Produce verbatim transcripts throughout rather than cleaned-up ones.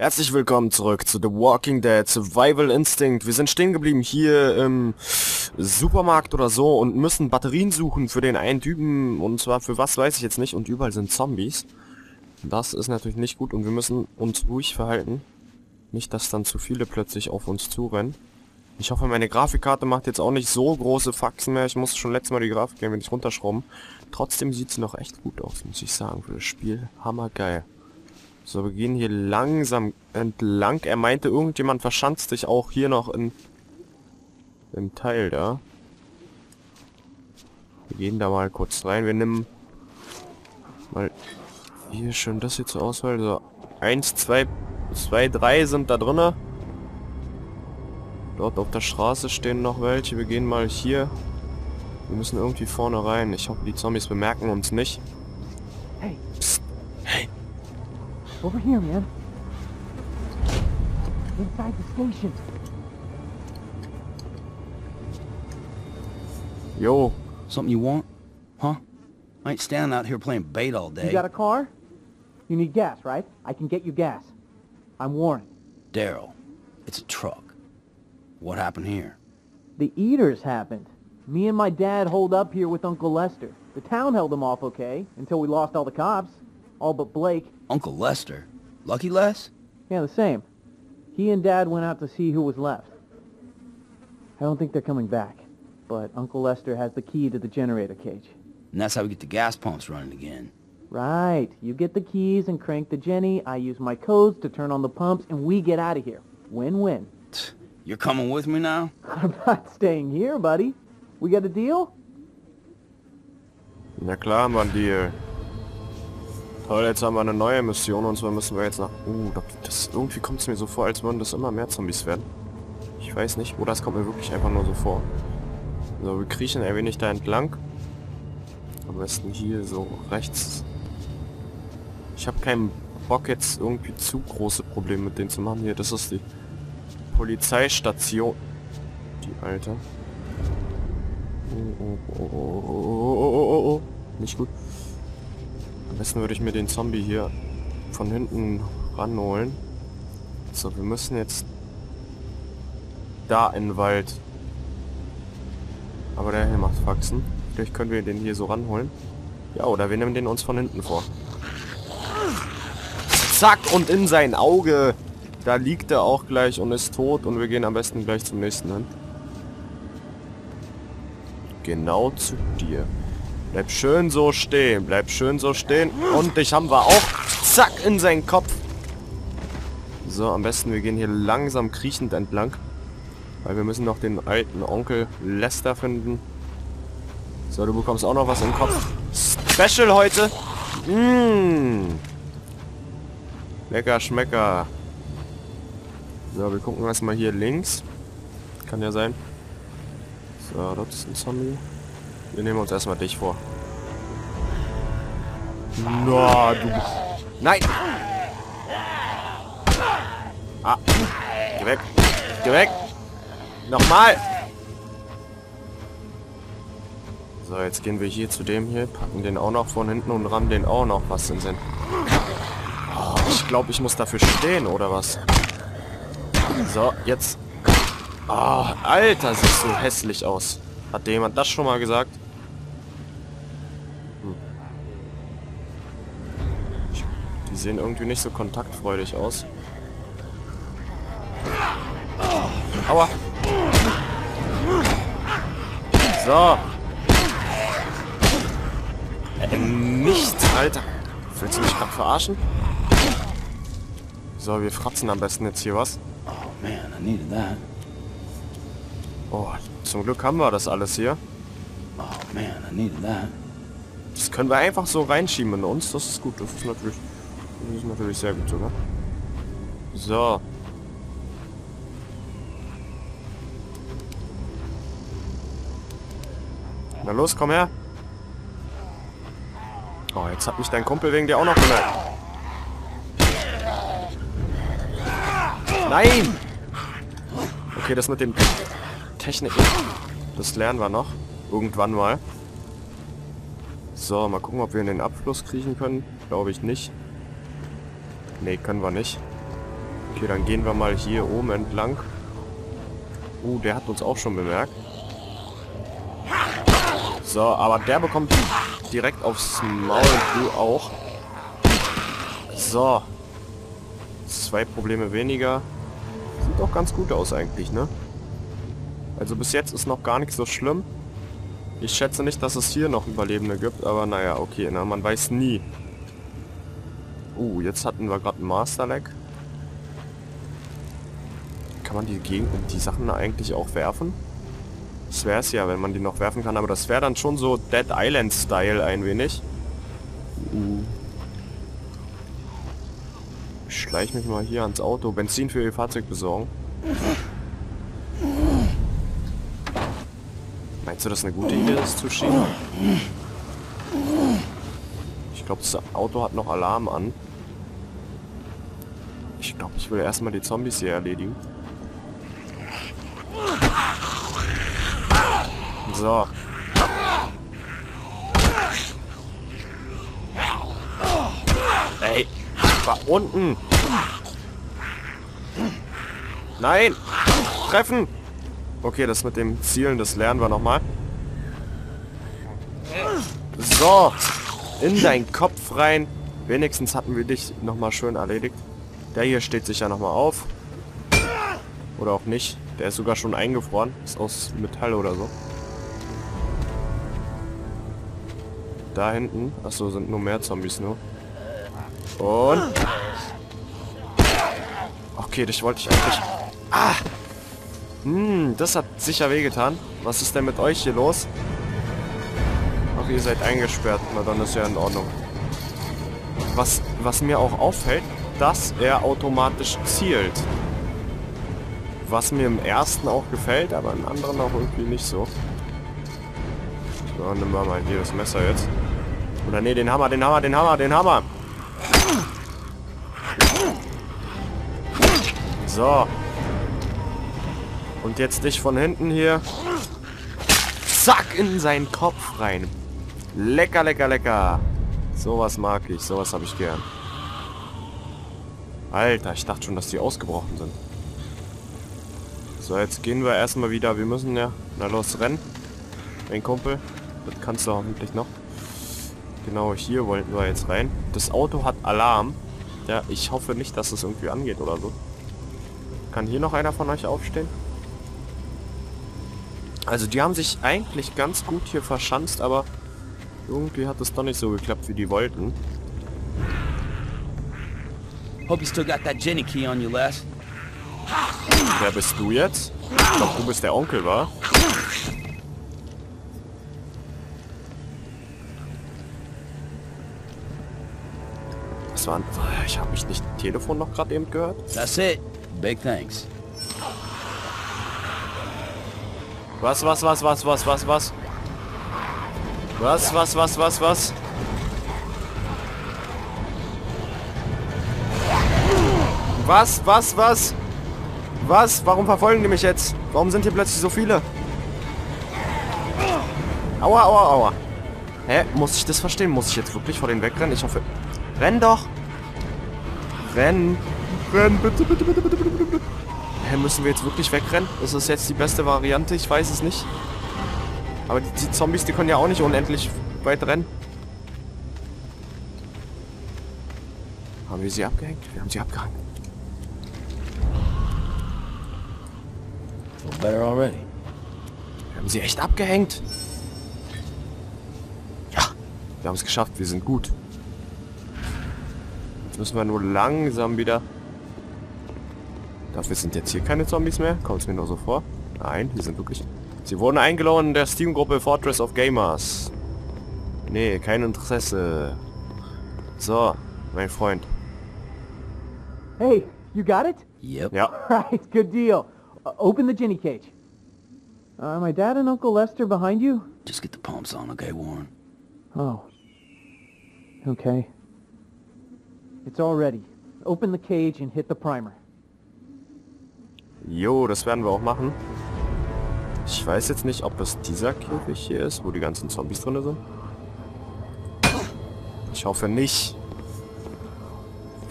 Herzlich willkommen zurück zu The Walking Dead Survival Instinct. Wir sind stehen geblieben hier im Supermarkt oder so und müssen Batterien suchen für den einen Typen. Und zwar für was, weiß ich jetzt nicht. Und überall sind Zombies. Das ist natürlich nicht gut und wir müssen uns ruhig verhalten. Nicht, dass dann zu viele plötzlich auf uns zurennen. Ich hoffe, meine Grafikkarte macht jetzt auch nicht so große Faxen mehr. Ich muss schon letztes Mal die Grafik ein wenig runterschrauben. Trotzdem sieht sie noch echt gut aus, muss ich sagen. Für das Spiel hammergeil. So, wir gehen hier langsam entlang. Er meinte, irgendjemand verschanzt sich auch hier noch in, im Teil da. Wir gehen da mal kurz rein. Wir nehmen mal hier schön das hier zur Auswahl. So, eins, zwei, zwei, drei sind da drinne. Dort auf der Straße stehen noch welche. Wir gehen mal hier. Wir müssen irgendwie vorne rein. Ich hoffe, die Zombies bemerken uns nicht. Hey. Psst. Hey. Over here, man. Inside the station. Yo. Something you want? Huh? I ain't standing out here playing bait all day. You got a car? You need gas, right? I can get you gas. I'm Warren. Daryl, it's a truck. What happened here? The eaters happened. Me and my dad holed up here with Uncle Lester. The town held them off okay, until we lost all the cops. All but Blake. Uncle Lester? Lucky Les? Yeah, the same. He and Dad went out to see who was left. I don't think they're coming back, but Uncle Lester has the key to the generator cage. And that's how we get the gas pumps running again. Right. You get the keys and crank the Jenny, I use my codes to turn on the pumps, and we get out of here. Win-win. You're coming with me now? I'm not staying here, buddy. We got a deal? Na klar, man, deal. Toll, jetzt haben wir eine neue Mission und zwar müssen wir jetzt nach... Uh, das, irgendwie kommt es mir so vor, als würden das immer mehr Zombies werden. Ich weiß nicht, wo das kommt mir wirklich einfach nur so vor. So, wir kriechen ein wenig da entlang. Am besten hier so rechts. Ich habe keinen Bock jetzt irgendwie zu große Probleme mit denen zu machen. Hier, das ist die Polizeistation. Die alte. Oh, oh, oh, oh, oh, oh, oh, oh. Nicht gut. Am besten würde ich mir den Zombie hier von hinten ranholen. So, wir müssen jetzt da in den Wald. Aber der hier macht Faxen. Vielleicht können wir den hier so ranholen. Ja, oder wir nehmen den uns von hinten vor. Zack, und in sein Auge. Da liegt er auch gleich und ist tot. Und wir gehen am besten gleich zum nächsten hin. Genau zu dir. Bleib schön so stehen, bleib schön so stehen. Und dich haben wir auch. Zack, in seinen Kopf. So, am besten wir gehen hier langsam kriechend entlang. Weil wir müssen noch den alten Onkel Lester finden. So, du bekommst auch noch was im Kopf. Special heute. Mmh. Lecker Schmecker. So, wir gucken erstmal hier links. Kann ja sein. So, dort ist ein Zombie. Wir nehmen uns erstmal dich vor. Na, du... Nein! Ah! Geh weg! Geh weg! Nochmal! So, jetzt gehen wir hier zu dem hier, packen den auch noch von hinten und rammen den auch noch was in den Sinn. Oh, ich glaube, ich muss dafür stehen, oder was? So, jetzt... Oh, Alter, siehst du hässlich aus. Hat dir jemand das schon mal gesagt? Hm. Die sehen irgendwie nicht so kontaktfreudig aus. Aua! So! Äh, nichts, Alter! Willst du mich gerade verarschen? So, wir fratzen am besten jetzt hier was. Oh man, I needed that. Oh, zum Glück haben wir das alles hier. Oh man, I needed that. Das können wir einfach so reinschieben in uns. Das ist gut. Das ist natürlich, das ist natürlich sehr gut sogar. So. Na los, komm her. Oh, jetzt hat mich dein Kumpel wegen dir auch noch gemerkt. Nein! Okay, das mit dem... Technik. Das lernen wir noch. Irgendwann mal. So, mal gucken, ob wir in den Abfluss kriechen können. Glaube ich nicht. Nee, können wir nicht. Okay, dann gehen wir mal hier oben entlang. Uh, der hat uns auch schon bemerkt. So, aber der bekommt direkt aufs Maul und du auch. So. Zwei Probleme weniger. Sieht auch ganz gut aus eigentlich, ne? Also bis jetzt ist noch gar nichts so schlimm. Ich schätze nicht, dass es hier noch Überlebende gibt, aber naja, okay, na, man weiß nie. Uh, jetzt hatten wir gerade einen Master-Lag. Kann man die Gegend, die Sachen eigentlich auch werfen? Das wäre es ja, wenn man die noch werfen kann, aber das wäre dann schon so Dead Island-Style ein wenig. Uh. Ich schleich mich mal hier ans Auto. Benzin für ihr Fahrzeug besorgen. Meinst du, das ist eine gute Idee, das zu schieben? Ich glaube, das Auto hat noch Alarm an. Ich glaube, ich will erstmal die Zombies hier erledigen. So. Ey, ich war unten. Nein! Treffen! Okay, das mit dem Zielen, das lernen wir nochmal. So, in deinen Kopf rein. Wenigstens hatten wir dich nochmal schön erledigt. Der hier steht sich ja nochmal auf. Oder auch nicht. Der ist sogar schon eingefroren. Ist aus Metall oder so. Da hinten. Achso, sind nur mehr Zombies nur. Und... Okay, dich wollte ich eigentlich... Ah! Hm, das hat sicher wehgetan. Was ist denn mit euch hier los? Ach, ihr seid eingesperrt. Na, dann ist ja in Ordnung. Was, was mir auch auffällt, dass er automatisch zielt. Was mir im ersten auch gefällt, aber im anderen auch irgendwie nicht so. So, nehmen wir mal hier das Messer jetzt. Oder nee, den Hammer, den Hammer, den Hammer, den Hammer! So. Und jetzt dich von hinten hier. Zack, in seinen Kopf rein. Lecker, lecker, lecker. Sowas mag ich, sowas habe ich gern. Alter, ich dachte schon, dass die ausgebrochen sind. So, jetzt gehen wir erstmal wieder. Wir müssen ja... Na los, rennen. Mein Kumpel. Das kannst du hoffentlich noch. Genau, hier wollten wir jetzt rein. Das Auto hat Alarm. Ja, ich hoffe nicht, dass es irgendwie angeht oder so. Kann hier noch einer von euch aufstehen? Also die haben sich eigentlich ganz gut hier verschanzt, aber irgendwie hat es doch nicht so geklappt, wie die wollten. Hope you still got that Jenny key on you, lass. Wer bist du jetzt? Ich glaube, du bist der Onkel, wa? Was war? Ich habe mich nicht Telefon noch gerade eben gehört. That's it. Big thanks. Was, was, was, was, was, was, was? Was, was, was, was, was? Was, was, was? Was? Warum verfolgen die mich jetzt? Warum sind hier plötzlich so viele? Aua, aua, aua. Hä? Muss ich das verstehen? Muss ich jetzt wirklich vor denen wegrennen? Ich hoffe... Renn doch! Renn! Renn, bitte, bitte, bitte, bitte, bitte, bitte. Müssen wir jetzt wirklich wegrennen? Ist das jetzt die beste Variante? Ich weiß es nicht. Aber die, die Zombies, die können ja auch nicht unendlich weit rennen. Haben wir sie abgehängt? Wir haben sie abgehängt. Better already. Wir haben sie echt abgehängt. Ja, wir haben es geschafft. Wir sind gut. Jetzt müssen wir nur langsam wieder... Dafür sind jetzt hier keine Zombies mehr. Kommt es mir nur so vor. Nein, hier sind wirklich... Sie wurden eingeladen in der Steam-Gruppe Fortress of Gamers. Nee, kein Interesse. So, mein Freund. Hey, you got it? Yep. Ja. Right, good deal. Uh, open the Ginny cage. Uh, my dad and Uncle Lester behind you? Just get the pumps on, okay, Warren? Oh. Okay. It's all ready. Open the cage and hit the primer. Jo, das werden wir auch machen. Ich weiß jetzt nicht, ob es dieser Käfig hier ist, wo die ganzen Zombies drin sind. Ich hoffe nicht.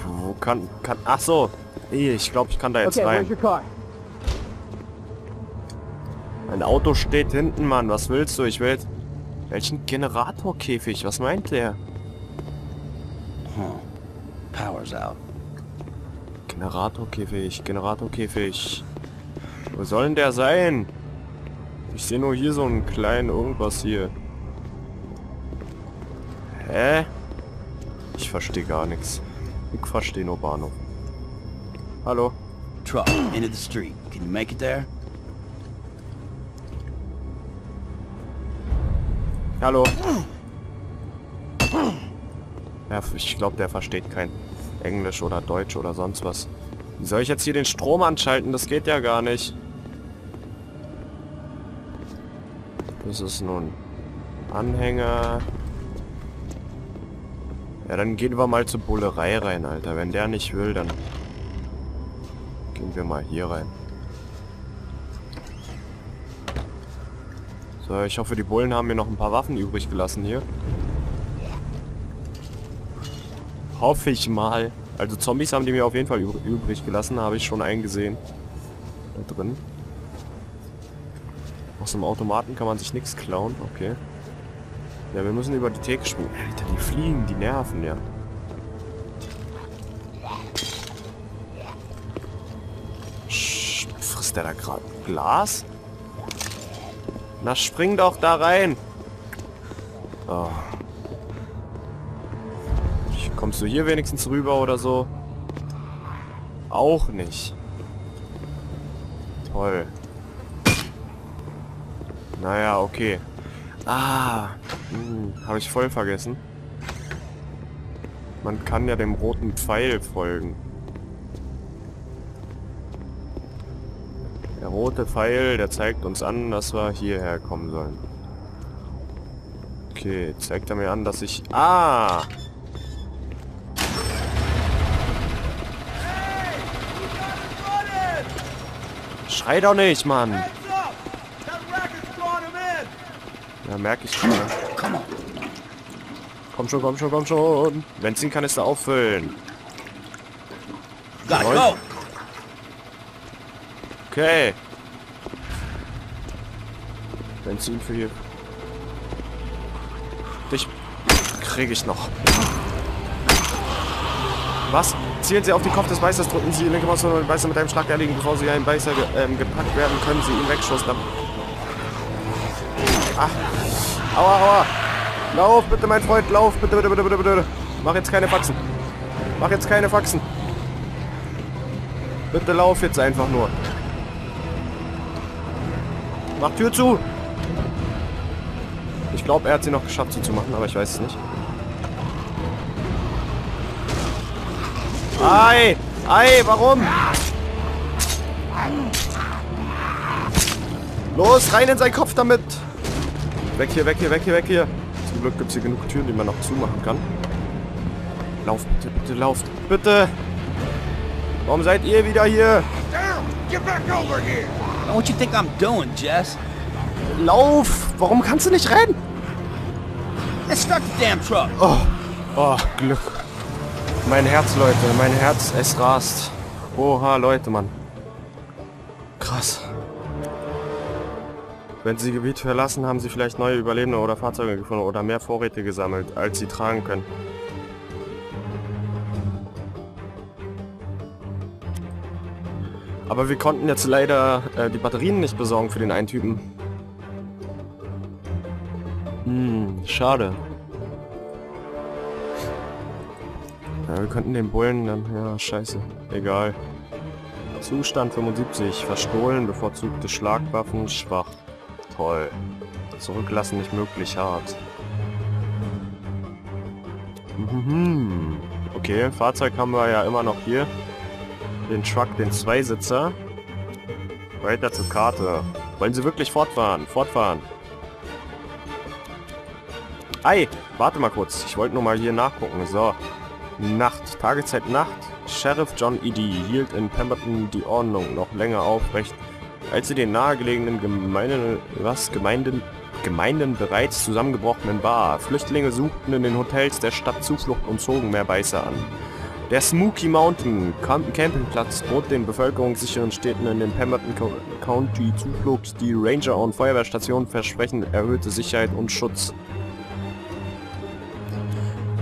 Wo kann... kann... Ach so. Ich glaube, ich kann da jetzt okay, rein. Ein Auto steht hinten, Mann. Was willst du? Ich will jetzt... Welchen Generatorkäfig? Was meint der? Huh. Power's out. Generatorkäfig, Generatorkäfig. Wo soll denn der sein? Ich sehe nur hier so einen kleinen irgendwas hier. Hä? Ich verstehe gar nichts. Ich verstehe nur Bahnhof. Hallo? Truck, into the street. Can you make it there? Hallo? Ja, ich glaube, der versteht kein Englisch oder Deutsch oder sonst was. Wie soll ich jetzt hier den Strom anschalten? Das geht ja gar nicht. Das ist nun Anhänger. Ja, dann gehen wir mal zur Bullerei rein, Alter. Wenn der nicht will, dann gehen wir mal hier rein. So, ich hoffe, die Bullen haben mir noch ein paar Waffen übrig gelassen hier. Hoffe ich mal. Also Zombies haben die mir auf jeden Fall übrig gelassen, habe ich schon eingesehen. Da drin. Aus dem Automaten kann man sich nichts klauen, okay. Ja, wir müssen über die Theke springen. Alter, die fliegen, die nerven, ja. Sch, frisst der da gerade Glas? Na, spring doch da rein! Oh. Kommst du hier wenigstens rüber oder so? Auch nicht. Toll. Naja, okay. Ah, habe ich voll vergessen. Man kann ja dem roten Pfeil folgen. Der rote Pfeil, der zeigt uns an, dass wir hierher kommen sollen. Okay, zeigt er mir an, dass ich... Ah! Schrei doch nicht, Mann! Ja, merke ich schon. Komm schon, komm schon, komm schon! Benzinkanister auffüllen! Jawohl. Okay! Benzin für hier. Dich kriege ich noch. Was? Zielen Sie auf den Kopf des Beißers, drücken Sie die linke Maus und den Beißer mit einem Schlag erlegen. Bevor Sie einen Beißer ge ähm, gepackt werden, können Sie ihn wegschussen. Ach. Aua, aua. Lauf, bitte, mein Freund, lauf. Bitte, bitte, bitte, bitte, bitte. Mach jetzt keine Faxen. Mach jetzt keine Faxen. Bitte lauf jetzt einfach nur. Mach Tür zu. Ich glaube, er hat sie noch geschafft zuzumachen, aber ich weiß es nicht. Ei! Ei, warum? Los, rein in seinen Kopf damit! Weg hier, weg hier, weg hier, weg hier! Zum Glück gibt es hier genug Türen, die man noch zumachen kann. Lauft, bitte, bitte, lauft, bitte! Warum seid ihr wieder hier? Don't you think I'm doing, Jess? Lauf! Warum kannst du nicht rennen? It's stuck the damn truck! Oh, oh, Glück! Mein Herz, Leute, mein Herz, es rast. Oha, Leute, Mann. Krass. Wenn Sie Gebiet verlassen, haben Sie vielleicht neue Überlebende oder Fahrzeuge gefunden oder mehr Vorräte gesammelt, als Sie tragen können. Aber wir konnten jetzt leider äh, die Batterien nicht besorgen für den einen Typen. Hm, schade. Ja, wir könnten den Bullen dann... Ja, scheiße. Egal. Zustand fünfundsiebzig. Verstohlen, bevorzugte Schlagwaffen, schwach. Toll. Zurücklassen nicht möglich, hart. Mhm. Okay, Fahrzeug haben wir ja immer noch hier. Den Truck, den Zweisitzer. Weiter zur Karte. Wollen Sie wirklich fortfahren? Fortfahren. Ei! Warte mal kurz. Ich wollte nur mal hier nachgucken. So. Nacht, Tageszeit Nacht. Sheriff John Eddy hielt in Pemberton die Ordnung noch länger aufrecht, als sie den nahegelegenen Gemeinden, was, Gemeinden, Gemeinden bereits zusammengebrochenen war. Flüchtlinge suchten in den Hotels der Stadt Zuflucht und zogen mehr Beißer an. Der Smoky Mountain, Campingplatz, bot den bevölkerungssicheren Städten in den Pemberton County Zuflucht. Die Ranger- und Feuerwehrstationen versprechen erhöhte Sicherheit und Schutz.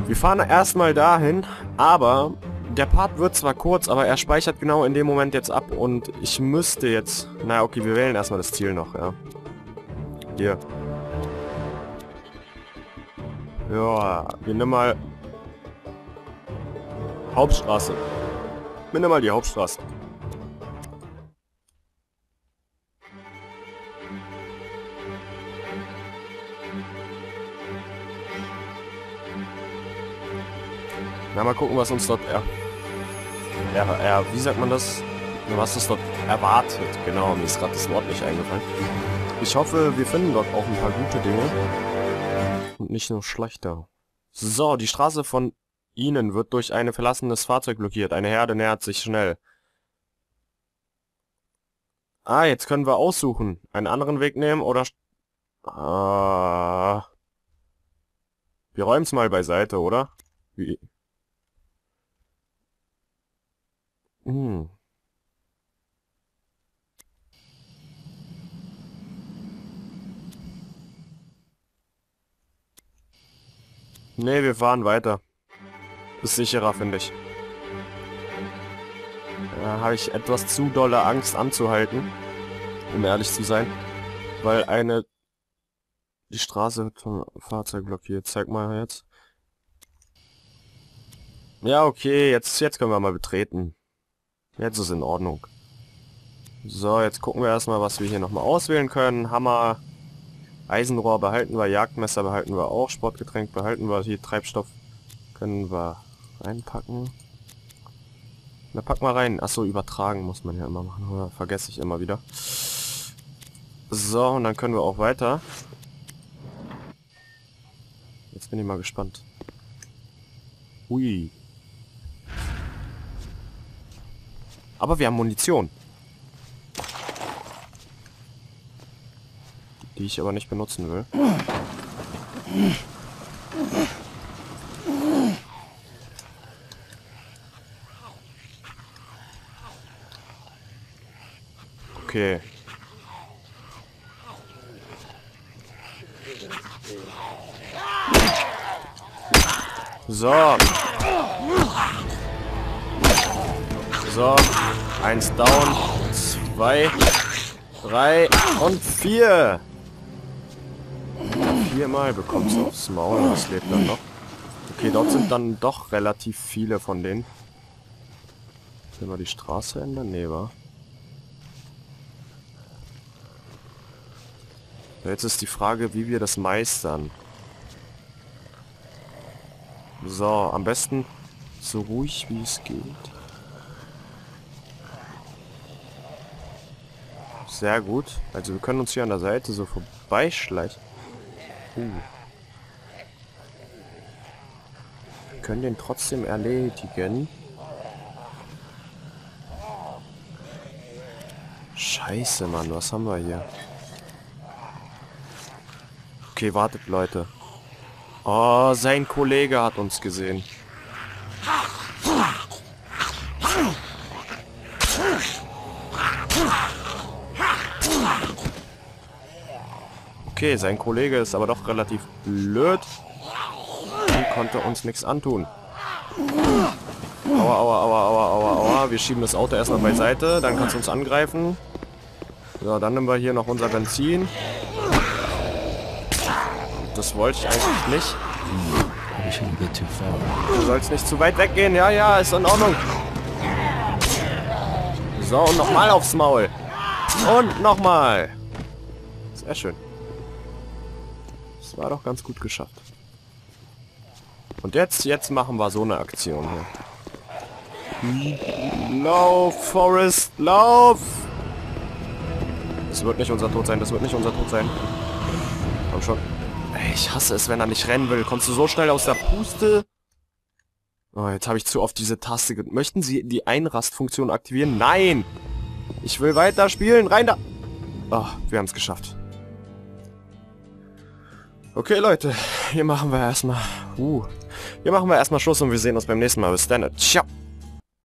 Wir fahren erstmal dahin, aber der Part wird zwar kurz, aber er speichert genau in dem Moment jetzt ab und ich müsste jetzt... Na okay, wir wählen erstmal das Ziel noch, ja. Hier. Ja, wir nehmen mal... Hauptstraße. Wir nehmen mal die Hauptstraße. Na, mal gucken, was uns dort er, er, er wie sagt man das? Was uns dort erwartet. Genau, mir ist gerade das Wort nicht eingefallen. Ich hoffe, wir finden dort auch ein paar gute Dinge. Und nicht nur schlechter. So, die Straße von Ihnen wird durch ein verlassenes Fahrzeug blockiert. Eine Herde nähert sich schnell. Ah, jetzt können wir aussuchen. Einen anderen Weg nehmen oder... Ah. Wir räumen's mal beiseite, oder? Wie... Hm. Nee, wir fahren weiter. Ist sicherer, finde ich. Da habe ich etwas zu dolle Angst anzuhalten, um ehrlich zu sein. Weil eine... Die Straße wird vom Fahrzeug blockiert. Zeig mal jetzt. Ja, okay, jetzt, jetzt können wir mal betreten. Jetzt ist in Ordnung. So, jetzt gucken wir erstmal, was wir hier nochmal auswählen können. Hammer, Eisenrohr behalten wir, Jagdmesser behalten wir auch, Sportgetränk behalten wir, hier Treibstoff können wir reinpacken. Na, pack mal rein. Achso, übertragen muss man ja immer machen, oder? Vergesse ich immer wieder. So, und dann können wir auch weiter. Jetzt bin ich mal gespannt. Hui. Aber wir haben Munition. Die ich aber nicht benutzen will. Okay. So. So. Eins down, zwei, drei und vier. Viermal bekommst du aufs Maul, das lebt dann noch. Okay, dort sind dann doch relativ viele von denen. Können wir die Straße ändern? Nee, wa? Jetzt ist die Frage, wie wir das meistern. So, am besten so ruhig wie es geht. Sehr gut. Also wir können uns hier an der Seite so vorbeischleichen. Uh. Wir können den trotzdem erledigen. Scheiße, Mann, was haben wir hier? Okay, wartet, Leute. Oh, sein Kollege hat uns gesehen. Okay, sein Kollege ist aber doch relativ blöd. Die konnte uns nichts antun. Aua, aua, aua, aua, aua, aua. Wir schieben das Auto erstmal beiseite, dann kannst du uns angreifen. So, dann nehmen wir hier noch unser Benzin. Das wollte ich eigentlich nicht. Du sollst nicht zu weit weggehen. Ja, ja, ist in Ordnung. So, und nochmal aufs Maul. Und nochmal. Sehr schön. Das war doch ganz gut geschafft. Und jetzt, jetzt machen wir so eine Aktion hier. Lauf, Forrest, lauf! Das wird nicht unser Tod sein, das wird nicht unser Tod sein. Komm schon. Ich hasse es, wenn er nicht rennen will. Kommst du so schnell aus der Puste? Oh, jetzt habe ich zu oft diese Taste gedrückt. Möchten Sie die Einrastfunktion aktivieren? Nein! Ich will weiter spielen. Rein da! Oh, wir haben es geschafft. Okay, Leute. Hier machen wir erstmal. Uh. Hier machen wir erstmal Schluss und wir sehen uns beim nächsten Mal. Bis dann. Ciao.